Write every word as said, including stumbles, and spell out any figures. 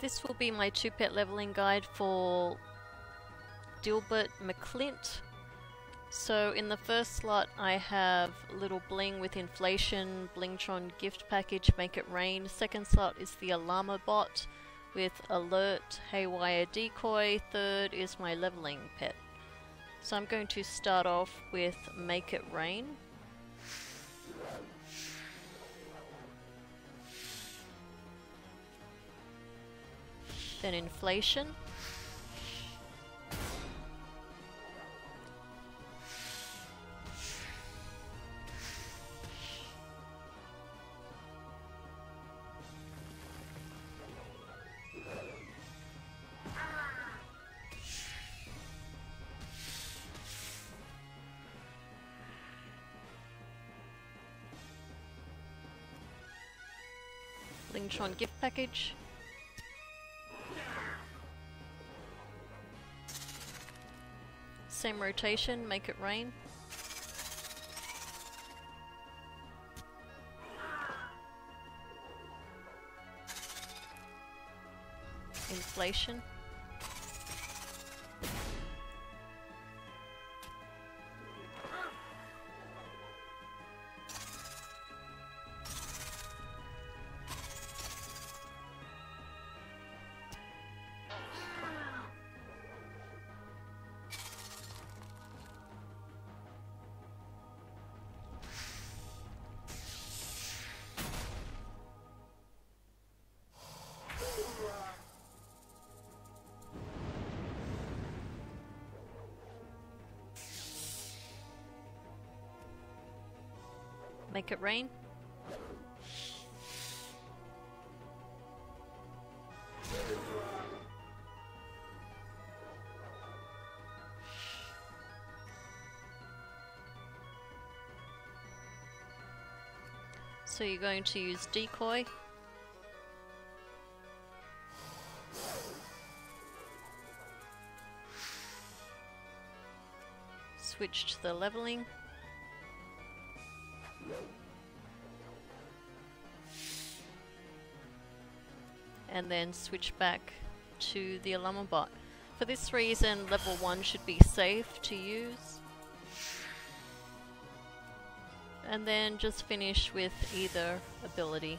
This will be my two pet leveling guide for Dilbert McClint. So in the first slot I have Little Bling with Inflation, Blingtron Gift Package, Make It Rain. Second slot is the Alarm-o-Bot with Alert, Haywire Decoy. Third is my leveling pet. So I'm going to start off with Make It Rain. Then Inflation. Linktron Gift Package. Same rotation, Make It Rain. Inflation. Make It Rain. So you're going to use Decoy. Switch to the leveling. And then switch back to the Alarm-o-Bot. For this reason, level one should be safe to use. And then just finish with either ability.